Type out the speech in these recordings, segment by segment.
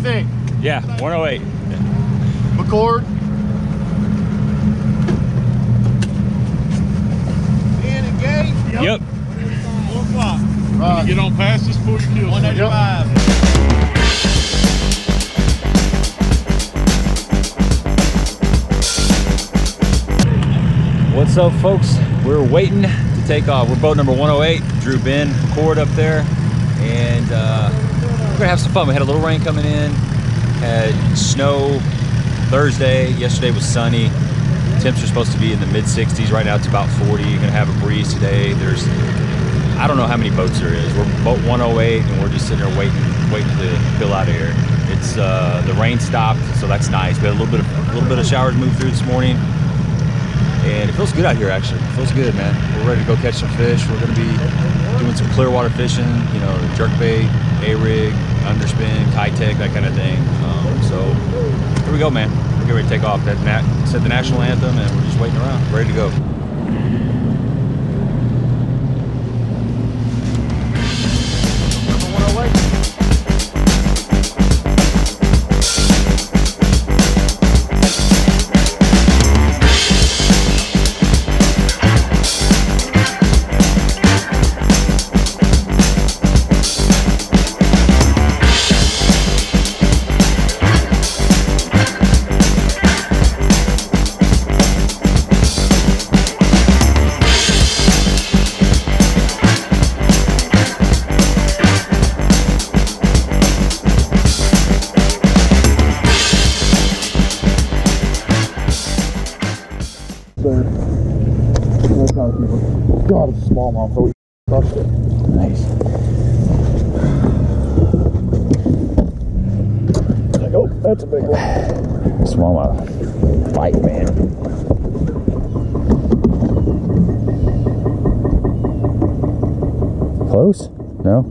think? Yeah, 108. McCord. In and Gabe. Yep. 4 o'clock. Right. You get on past this before you kill. 185. Yep. What's up, folks? We're waiting to take off. We're boat number 108. Drew, Ben McCord up there. And we're gonna have some fun. We had a little rain coming in, had snow Thursday, yesterday was sunny. Temps are supposed to be in the mid 60s, right now it's about 40. You're gonna have a breeze today. There's, I don't know how many boats there is. We're boat 108 and we're just sitting there waiting to fill out of here. It's the rain stopped, so that's nice. We had a little bit of showers move through this morning. And it feels good out here, actually. It feels good, man. We're ready to go catch some fish. We're going to be doing some clear water fishing, you know, jerkbait, A-rig, underspin, KaiTect, that kind of thing. So here we go, man. We're getting ready to take off. Set the national anthem, and we're just waiting around, ready to go. That's a big one. Smallmouth fight, man. Close? No?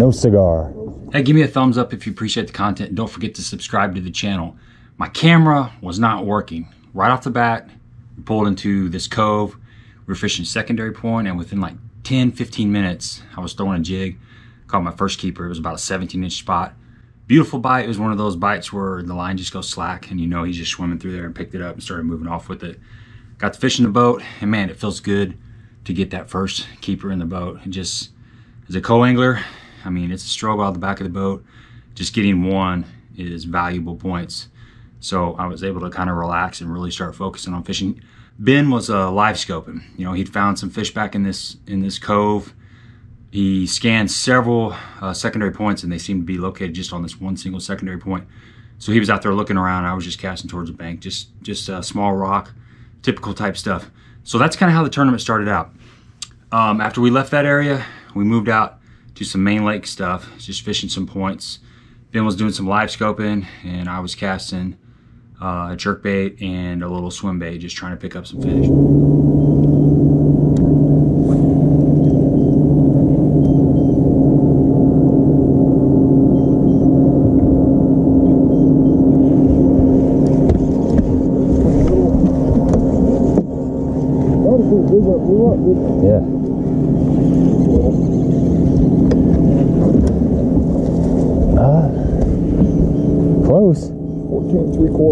No cigar. Hey, give me a thumbs up if you appreciate the content, and don't forget to subscribe to the channel. My camera was not working. Right off the bat, we pulled into this cove. We were fishing secondary point, and within like 10-15 minutes, I was throwing a jig. Caught my first keeper. It was about a 17-inch spot. Beautiful bite. It was one of those bites where the line just goes slack and you know he's just swimming through there, and picked it up and started moving off with it. Got the fish in the boat, and man, it feels good to get that first keeper in the boat. And just as a co-angler, I mean, it's a struggle out the back of the boat. Just getting one is valuable points. So I was able to kind of relax and really start focusing on fishing. Ben was live scoping. You know, he'd found some fish back in this cove. He scanned several secondary points, and they seemed to be located just on this one single secondary point. So he was out there looking around. I was just casting towards the bank, just small rock, typical type stuff. So that's kind of how the tournament started out. After we left that area, we moved out to some main lake stuff, just fishing some points. Ben was doing some live scoping, and I was casting a jerkbait and a little swim bait, just trying to pick up some fish.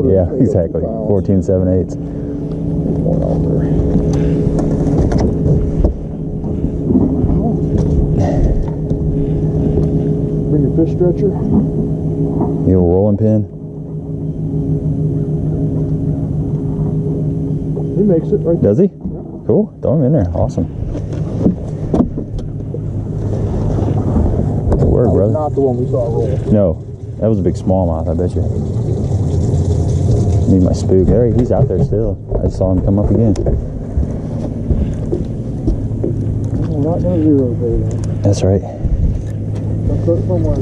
Yeah, exactly. 14 7/8. Bring your fish stretcher. You have a rolling pin? He makes it right there. Does he? Yeah. Cool. Throw him in there. Awesome. Good work, brother. Not the one we saw roll. No. That was a big smallmouth, I bet you. Need my spook. There he's out there still. I saw him come up again. Not no zero, baby. That's right. Don't cook somewhere,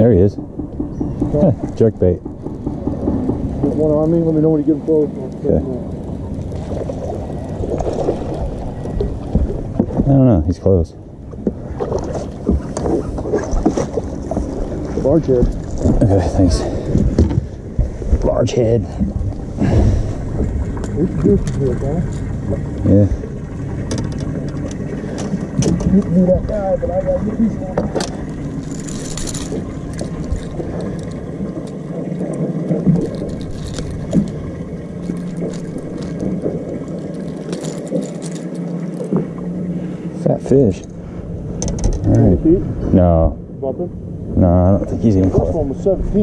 There he is. Huh, jerkbait. One on me. Let me know when you get close. Okay. don't know. He's close. Large head. Okay, thanks. Large head. Yeah. You can do that guy, but I gotta get these ones. Fat fish. All right. No. No, I don't think he's even close. This one was 17.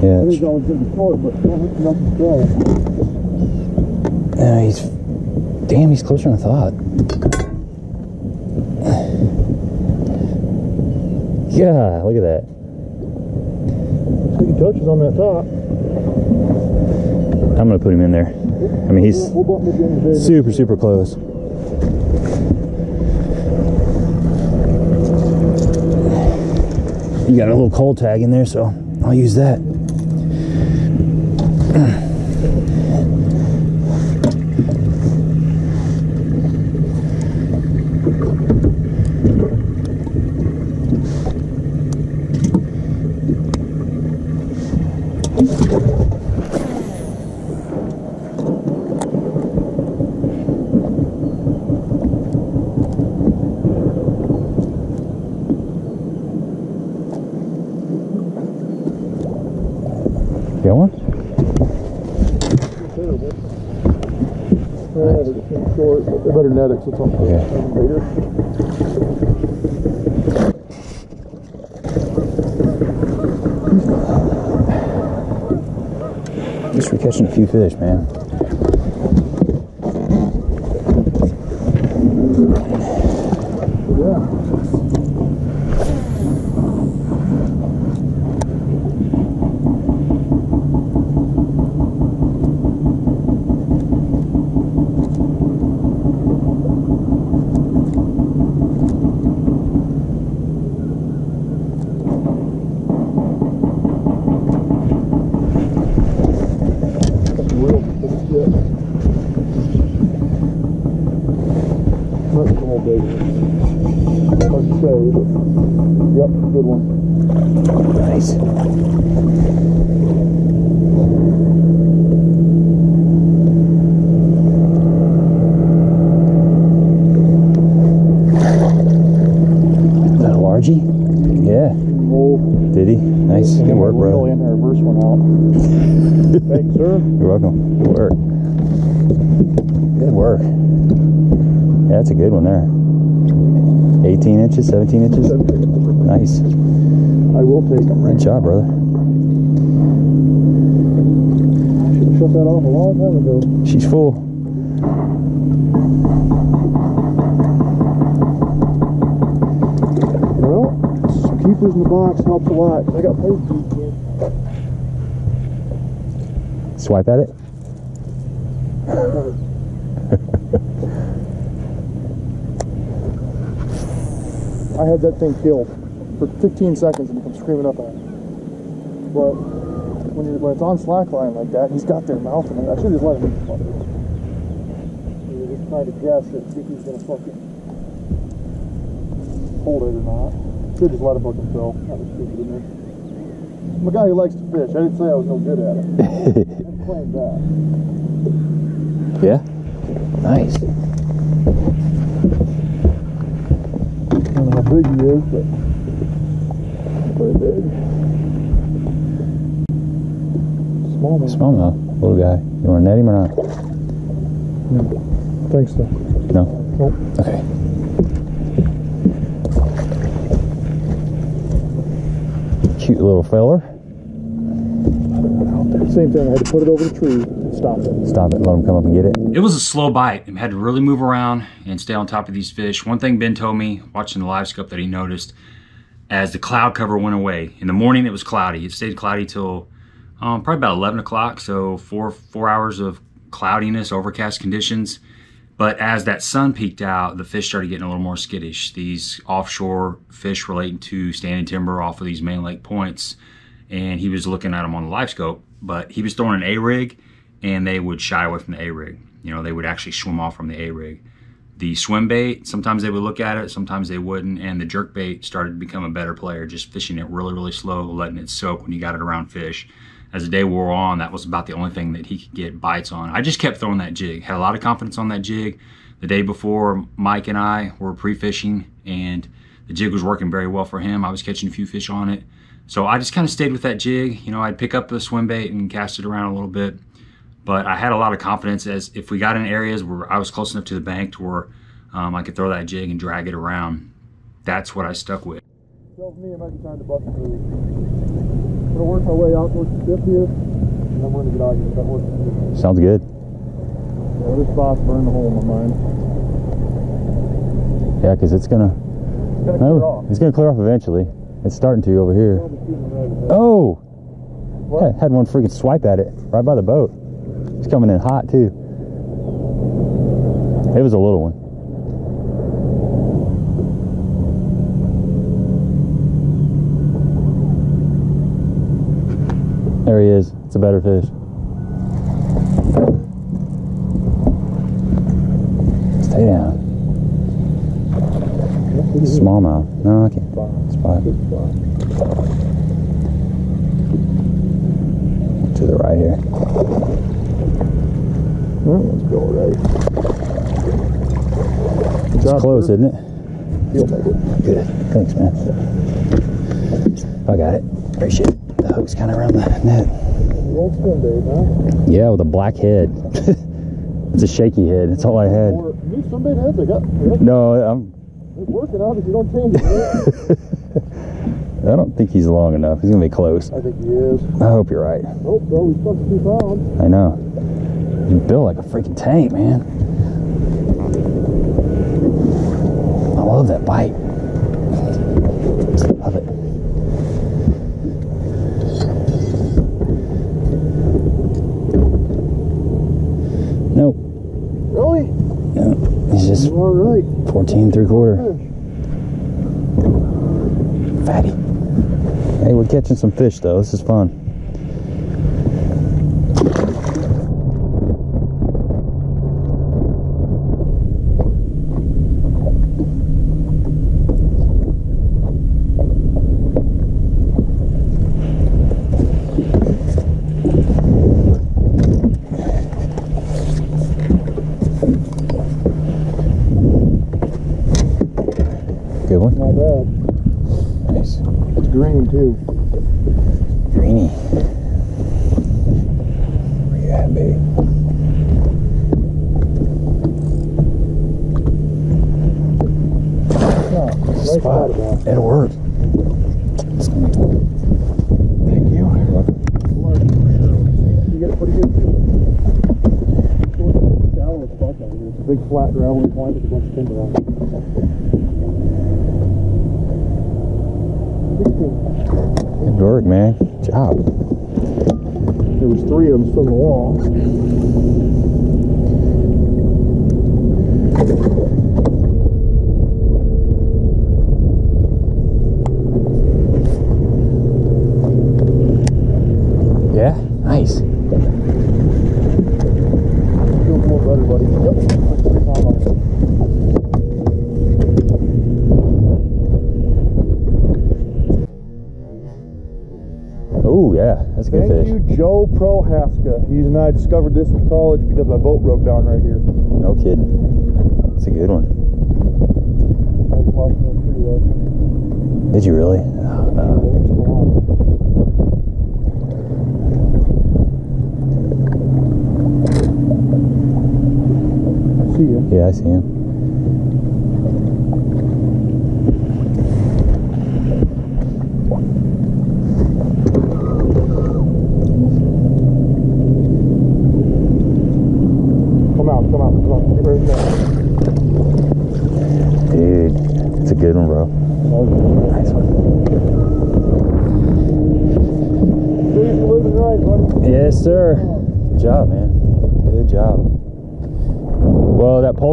Yeah. He's always in the court, but nothing to try. No, he's. Damn, he's closer than I thought. Yeah, look at that. He touches on that top. I'm gonna put him in there. I mean, he's super, super close. You got a little cold tag in there, so I'll use that. Better net it, so it's on later. At least we're catching a few fish, man. That's a good one there. 18 inches, 17 inches. 17. Nice. I will take them. Good job, brother. I should have shut that off a long time ago. She's full. Well, keepers in the box helped a lot. I got paid for it. Swipe at it. I had that thing killed for 15 seconds and I'm screaming up at him. But when it's on slack line like that, he's got their mouth in it. I should just let him eat the fuck. You're just trying to guess if he's gonna fucking hold it or not. Should just let him fucking go. That was stupid in there. I'm a guy who likes to fish. I didn't say I was no good at it. I claimed that. Yeah? Nice. Big he is, but pretty big. Smallmouth. Smallmouth, little guy. You want to net him or not? No. Thanks, though. No? Nope. Okay. Cute little feller. Same thing, I had to put it over the tree and stop it. Stop it, let him come up and get it. It was a slow bite and had to really move around and stay on top of these fish. One thing Ben told me, watching the live scope, that he noticed as the cloud cover went away. In the morning, it was cloudy. It stayed cloudy till probably about 11 o'clock, so four hours of cloudiness, overcast conditions. But as that sun peeked out, the fish started getting a little more skittish. These offshore fish relating to standing timber off of these main lake points, and he was looking at them on the live scope. But he was throwing an A-rig, and they would shy away from the A-rig. You know, they would actually swim off from the A-rig. The swim bait, sometimes they would look at it, sometimes they wouldn't, and the jerk bait started to become a better player, just fishing it really, really slow, letting it soak when you got it around fish. As the day wore on, that was about the only thing that he could get bites on. I just kept throwing that jig, had a lot of confidence on that jig. The day before, Mike and I were pre-fishing, and the jig was working very well for him. I was catching a few fish on it. So I just kind of stayed with that jig. You know, I'd pick up the swim bait and cast it around a little bit. But I had a lot of confidence as if we got in areas where I was close enough to the bank to where I could throw that jig and drag it around. That's what I stuck with. So for me, it might be time to buck and release. I'm gonna work my way out towards the tip here, and I'm gonna get out here and start working. Sounds good. Yeah, this boss burned a hole in my mind. Yeah, because it's gonna clear off. It's gonna clear off eventually. It's starting to over here. Oh! What? I had one freaking swipe at it right by the boat. It's coming in hot too. It was a little one. There he is. It's a better fish. Stay down. Smallmouth. No, I can't. Spot. To the right here. Let's go right. It's close, isn't it? You'll make it. Good. Thanks, man. I got it. Appreciate it. The hook's kind of around the net. Old spin bait, huh? Yeah, with a black head. It's a shaky head. That's all I had. New spin bait heads I got. No, I'm. It's working out if you don't change it. I don't think he's long enough. He's gonna be close. I think he is. I hope you're right. Nope, bro. He's supposed to be 2 pounds. I know. You built like a freaking tank, man. I love that bite. Love it. Nope. Really? No. He's just all right. 14 3/4. Fatty. Hey, we're catching some fish though. This is fun. Joe Prohaska. He and I discovered this in college because my boat broke down right here. No kidding. That's a good one. I was watching it too, though. Did you really? Oh, no. I see him. Yeah, I see him.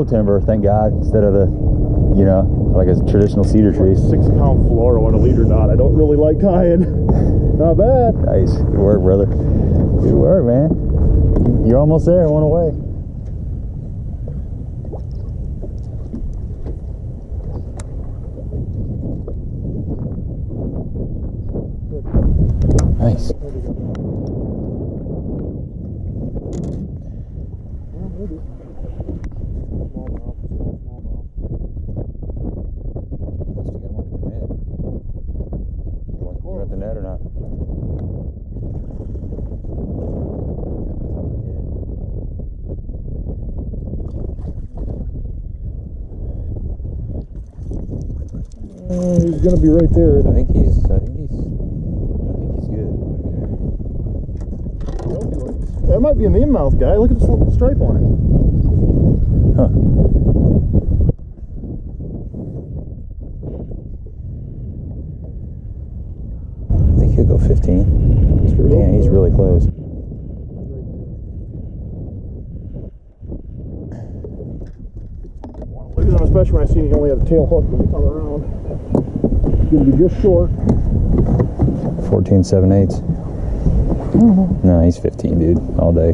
Timber, thank God, instead of the, you know, like a traditional cedar tree. 6 pound floor on a leader knot. I don't really like tying. Not bad. Nice. Good work, brother. Good work, man. You're almost there. One away. he's going to be right there. I think he's. I think he's good. Okay. That might be an in-mouth guy. Look at this little stripe on it. Huh. I think he'll go 15. Sure. Yeah, he's really close. Especially when I see you only have a tail hook around. It's going to be just short. 14 7/8. No, he's 15, dude, all day.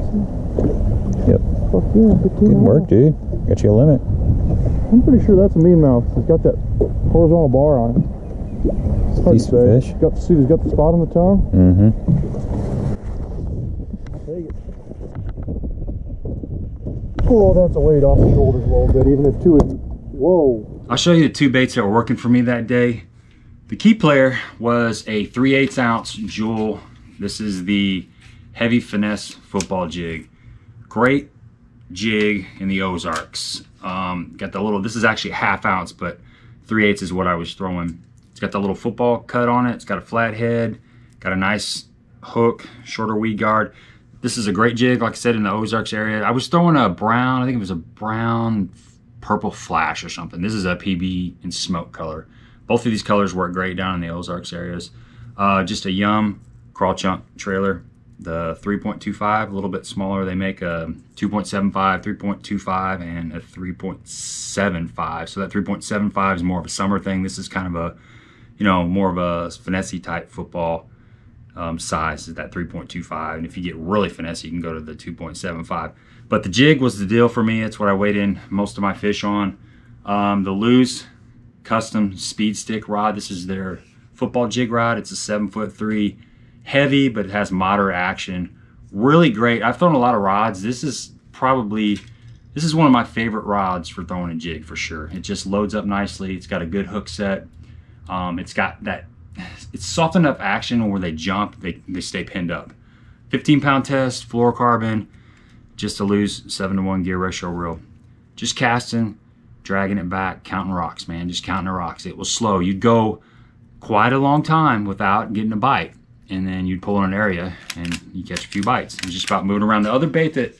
Yep. Good work, dude. Got you a limit. I'm pretty sure that's a mean mouth. It's got that horizontal bar on it. It's a decent fish. Got to see, he's got the spot on the tongue. Mm-hmm. Take it. Oh, that's a weight off the shoulders a little bit, even if two is. Whoa. I'll show you the two baits that were working for me that day. The key player was a 3/8 ounce Jewel. This is the heavy finesse football jig. Great jig in the Ozarks. Got the little, this is actually 1/2 ounce, but 3/8 is what I was throwing. It's got the little football cut on it. It's got a flat head, got a nice hook, shorter weed guard. This is a great jig, like I said, in the Ozarks area. I was throwing a brown, I think it was a brown purple flash or something. This is a PB in smoke color. Both of these colors work great down in the Ozarks areas. Just a Yum crawl chunk trailer, the 3.25, a little bit smaller. They make a 2.75, 3.25, and a 3.75. So that 3.75 is more of a summer thing. This is kind of a, you know, more of a finessey type football size, is that 3.25. And if you get really finesse, you can go to the 2.75. But the jig was the deal for me. It's what I weighed in most of my fish on. The Lews custom speed stick rod. This is their football jig rod. It's a 7'3", heavy, but it has moderate action. Really great. I've thrown a lot of rods. This is one of my favorite rods for throwing a jig for sure. It just loads up nicely. It's got a good hook set. It's got that, it's soft enough action where they jump, they stay pinned up. 15-pound test, fluorocarbon. Just to lose 7-to-1 gear ratio reel. Just casting, dragging it back, counting rocks, man. Just counting the rocks. It was slow. You'd go quite a long time without getting a bite, and then you'd pull in an area and you catch a few bites. It was just about moving around. The other bait that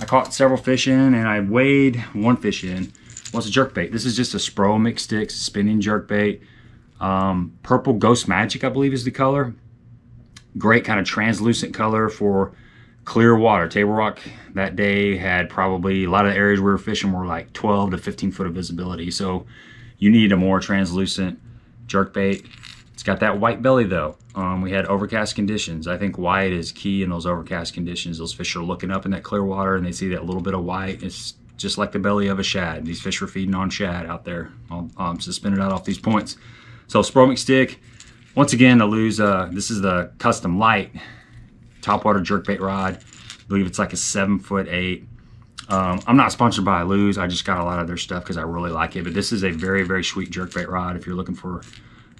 I caught several fish in and I weighed one fish in was a jerkbait. This is just a Spro McStick spinning jerkbait. Purple Ghost Magic, I believe, is the color. Great kind of translucent color for clear water. Table Rock that day had probably a lot of the areas we were fishing were like 12 to 15 foot of visibility. So you need a more translucent jerkbait. It's got that white belly though. We had overcast conditions. I think white is key in those overcast conditions. Those fish are looking up in that clear water and they see that little bit of white. It's just like the belly of a shad. These fish are feeding on shad out there, suspended out off these points. So Spro McStick, once again, I lose, this is the custom light topwater jerkbait rod. I believe it's like a 7'8". I'm not sponsored by Lews. I just got a lot of their stuff because I really like it. But this is a very, very sweet jerkbait rod. If you're looking for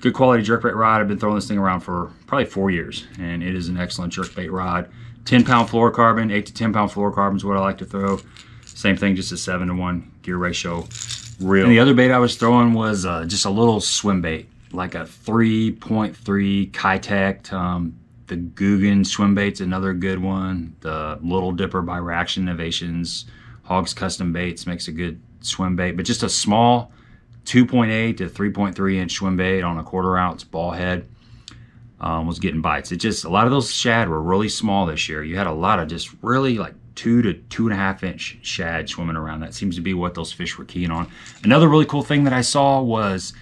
good quality jerkbait rod, I've been throwing this thing around for probably 4 years, and it is an excellent jerkbait rod. 10-pound fluorocarbon, 8 to 10-pound fluorocarbon is what I like to throw. Same thing, just a 7-to-1 gear ratio reel. And the other bait I was throwing was just a little swim bait, like a 3.3 KaiTect. The Guggen swim bait's another good one. The Little Dipper by Reaction Innovations, Hogs Custom Baits makes a good swim bait, but just a small 2.8 to 3.3 inch swim bait on a 1/4 ounce ball head was getting bites. It just, a lot of those shad were really small this year. You had a lot of just really like 2 to 2.5 inch shad swimming around. That seems to be what those fish were keen on. Another really cool thing that I saw was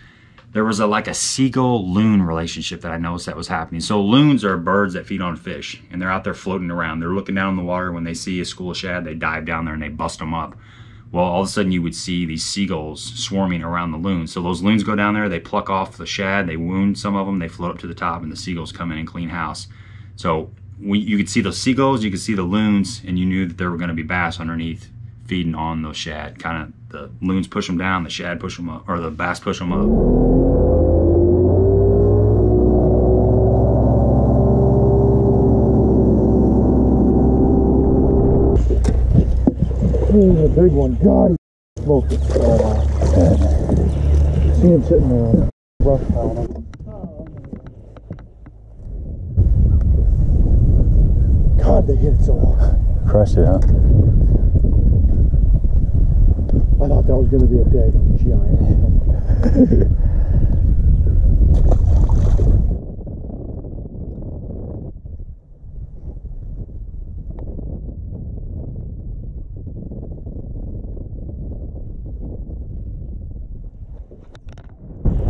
there was like a seagull-loon relationship that I noticed that was happening. So loons are birds that feed on fish, and they're out there floating around. They're looking down in the water. When they see a school of shad, they dive down there and they bust them up. Well, all of a sudden you would see these seagulls swarming around the loons. So those loons go down there, they pluck off the shad, they wound some of them, they float up to the top, and the seagulls come in and clean house. So you could see those seagulls, you could see the loons, and you knew that there were going to be bass underneath feeding on those shad. Kind of the loons push them down, the shad push them up, or the bass push them up. A big one. God, he smoked it. See him sitting there. brush pile on them. God, they hit it so hard. Crushed it, huh? I thought that was going to be a daggone giant.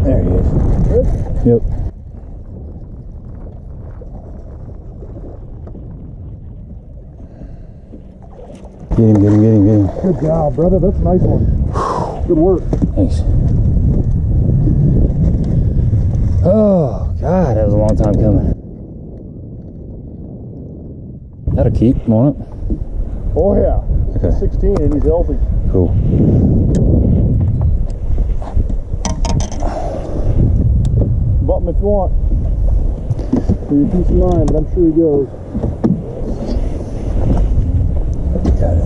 There he is. Good? Yep. Get him, get him, get him, get him. Good job, brother. That's a nice one. Good work. Thanks. Oh, God, that was a long time coming. That'll keep, won't it? Oh, yeah. Okay. 16 and he's healthy. Cool. If you want, for your peace of mind, but I'm sure he goes. Got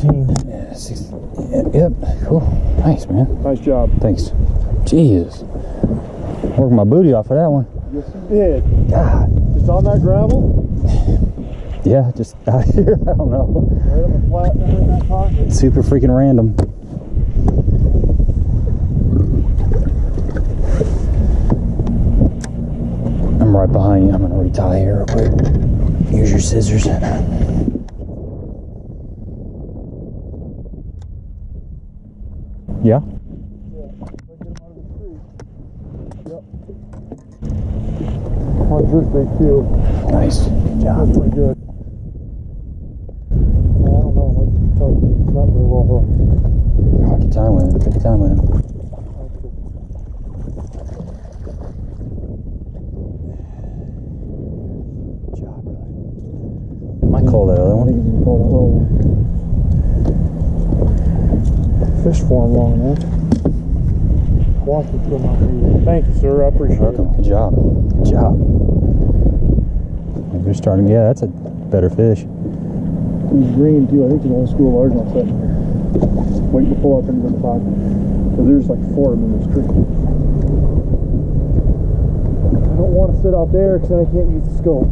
it. Nice. 17. Yeah, 16. Yep. Cool. Nice, man. Nice job. Thanks. Jesus. Working my booty off for that one. Yes, you did. God. Just on that gravel? Yeah, just out here. I don't know. Right on the flat there in that pocket. Super freaking random. Right behind you. I'm gonna retie here real quick. Use your scissors. Yeah? Nice. Good job. That's pretty good. I don't know. It's not very well. Take your time with it. Take your time with it. Call that other one. Call that other one. Fish form long enough. Watch it through my feet. Thank you, sir. I appreciate it. Good job. Good job. You're starting. Yeah, that's a better fish. He's green too. I think there's only school large ones sitting here. Waiting to pull up into the pocket. Because there's like four of them in this creek. I don't want to sit out there because I can't use the scope.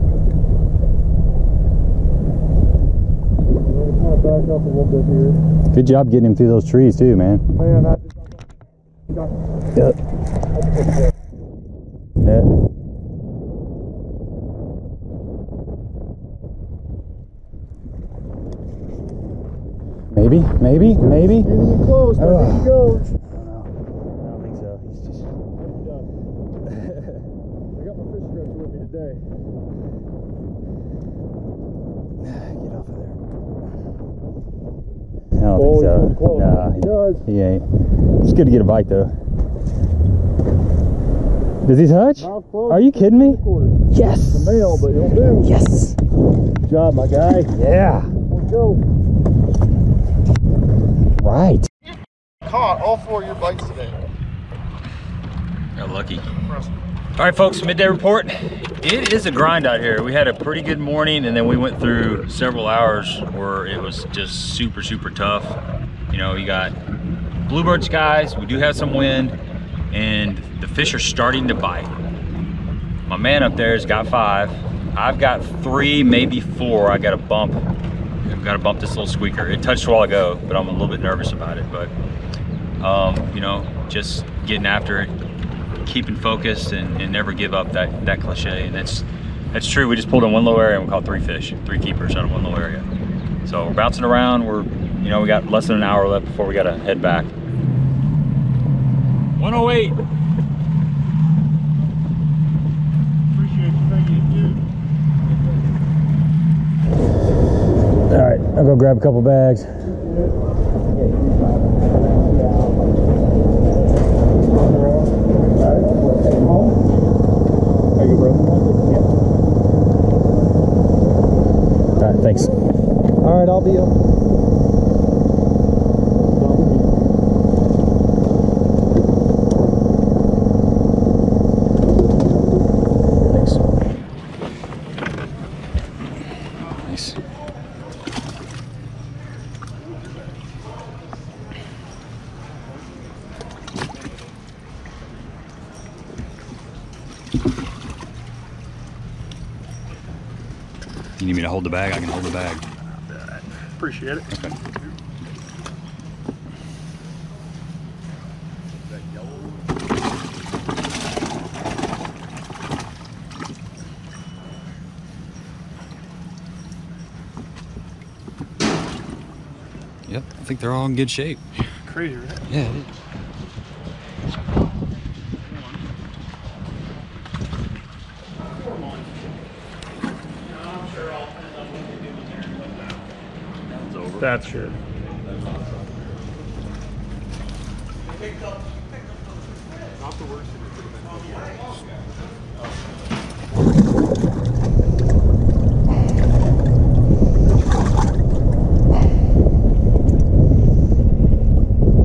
Back up a little bit here. Good job getting him through those trees too, man. Man, I just yep. Yeah. Maybe, maybe, maybe. Getting close, but there he goes. I don't think so. He's just done. I got my fish stretcher with me today. I don't think so. Close. Nah, he does. He ain't. It's good to get a bite though. Does he touch? Are you kidding me? Yes. It's a male, but he'll do. Yes. Good job, my guy. Yeah. Let's go. Right. Caught all four of your bites today. Got lucky. All right, folks. Midday report. It is a grind out here. We had a pretty good morning and then we went through several hours where it was just super, super tough. You know, you got bluebird skies, we do have some wind, and the fish are starting to bite. My man up there has got 5. I've got 3, maybe 4. I got a bump. I've got to bump this little squeaker. It touched a while ago, but I'm a little bit nervous about it. But, you know, just getting after it. Keeping focused and never give up, that cliche, and that's true. We just pulled in one low area and we caught 3 fish, 3 keepers out of one low area. So we're bouncing around. We're, you know, we got less than an hour left before we got to head back. 108. Appreciate you thanking you too. All right, I'll go grab a couple bags. Thanks. All right, I'll be up. Thanks. Nice. You need me to hold the bag? I can hold the bag. Appreciate it. Okay. Yep, I think they're all in good shape. Crazy, right? Yeah, it is. That's sure.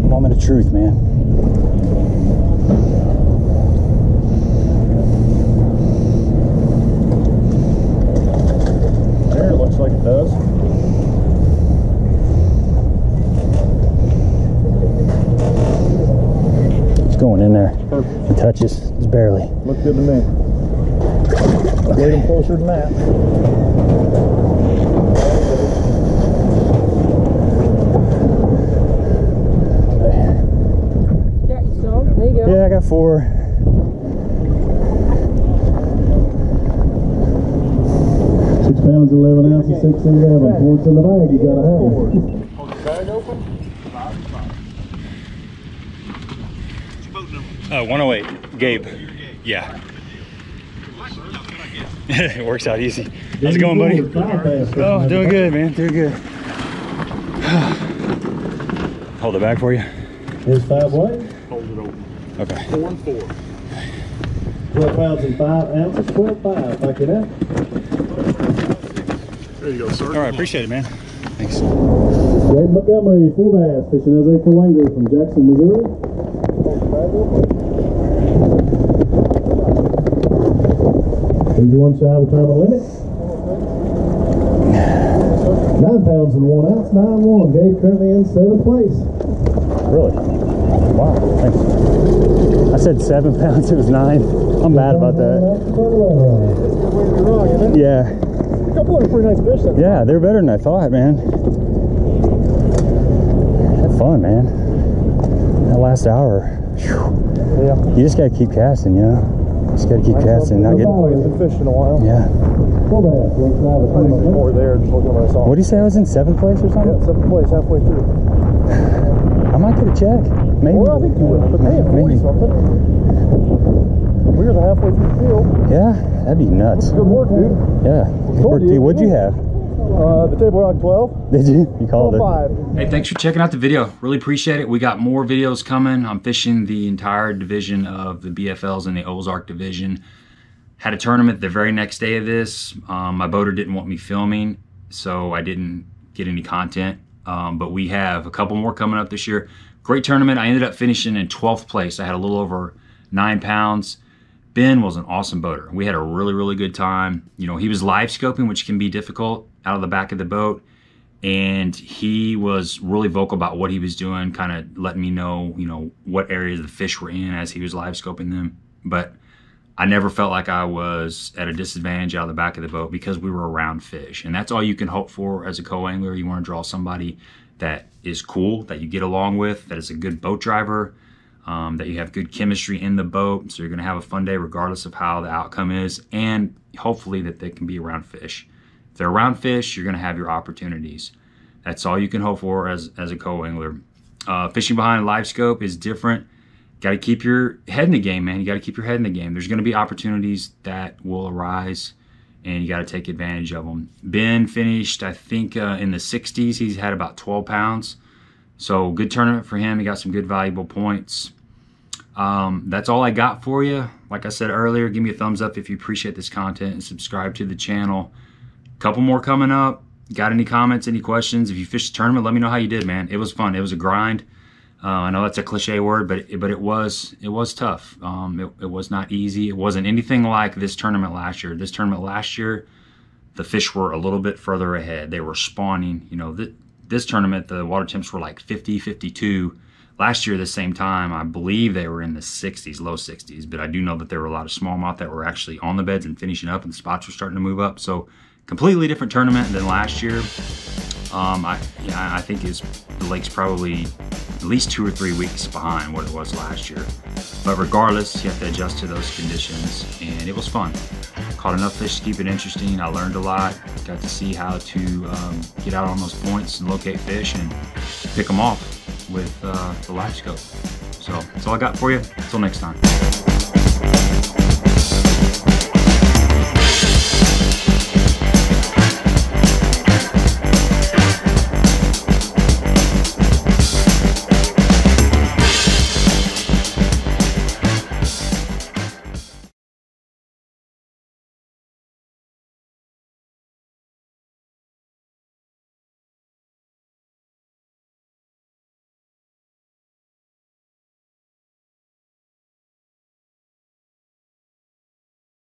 Moment of truth, man. Touches, just barely. Look good to me. Okay. Wait him closer than that. Okay. So, there you go. Yeah, I got four. £6, 11 ounces, okay. 6 and 11. Right. Four in the bag. You gotta have. Hold the bag open. Oh, 108, Gabe. Yeah. It works out easy. How's it going, buddy? Oh, doing good, man. Doing good. Hold it back for you. Here's 5 what? Hold it open. Okay. 4 and 4. 12 pounds and 5 ounces. 4 and 5. Back it up. There you go, sir. All right, appreciate it, man. Thanks. Gabe Montgomery, full bass fishing as a Kalango from Jackson, Missouri. One side of the tournament limit. 9 pounds and 1 ounce, 9-1. Gabe currently in 7th place. Really? Wow. Thanks. I said 7 pounds, it was 9. I'm mad about that. That's a good way to be wrong, isn't it? Yeah. A couple of pretty nice fish. Yeah, they're better than I thought, man. That's fun, man. That last hour. Whew. Yeah. You just gotta keep casting, you know. Just gotta keep casting, not get fish in a while. Yeah. What do you say? I was in 7th place or something? Yeah, 7th place, halfway through. I might get a check. Maybe. Well, I think you would. But they have 40 something. We were the halfway through the field. Yeah, that'd be nuts. Good work, dude. Yeah. Good work, dude. What'd you have? The Table Rock 12. Did you? You called it. 5. Hey, thanks for checking out the video. Really appreciate it. We got more videos coming. I'm fishing the entire division of the BFLs in the Ozark Division. Had a tournament the very next day of this. My boater didn't want me filming, so I didn't get any content. But we have a couple more coming up this year. Great tournament. I ended up finishing in 12th place. I had a little over 9 pounds. Ben was an awesome boater. We had a really, really good time. You know, he was live scoping, which can be difficult out of the back of the boat. And he was really vocal about what he was doing, kind of letting me know, you know, what areas the fish were in as he was live scoping them. But I never felt like I was at a disadvantage out of the back of the boat because we were around fish. And that's all you can hope for as a co-angler. You want to draw somebody that is cool, that you get along with, that is a good boat driver, that you have good chemistry in the boat. So you're going to have a fun day regardless of how the outcome is. And hopefully that they can be around fish. If they're around fish, you're going to have your opportunities. That's all you can hope for as a co-angler. Fishing behind a live scope is different. Got to keep your head in the game, man. You got to keep your head in the game. There's going to be opportunities that will arise, and you got to take advantage of them. Ben finished, I think, in the 60s. He's had about 12 pounds. So good tournament for him. He got some good valuable points. That's all I got for you. Like I said earlier, give me a thumbs up if you appreciate this content and subscribe to the channel. Couple more coming up. Got any comments, any questions? If you fished the tournament, let me know how you did, man. It was fun. It was a grind. I know that's a cliche word, but it was tough. It was not easy. It wasn't anything like this tournament last year. This tournament last year, the fish were a little bit further ahead. They were spawning. You know, this tournament, the water temps were like 50, 52. Last year, the same time, I believe they were in the 60s, low 60s. But I do know that there were a lot of smallmouth that were actually on the beds and finishing up, and the spots were starting to move up. So completely different tournament than last year. I think the lake's probably at least 2 or 3 weeks behind what it was last year. But regardless, you have to adjust to those conditions, and it was fun. Caught enough fish to keep it interesting. I learned a lot. Got to see how to get out on those points and locate fish and pick them off with the live scope. So that's all I got for you. Until next time.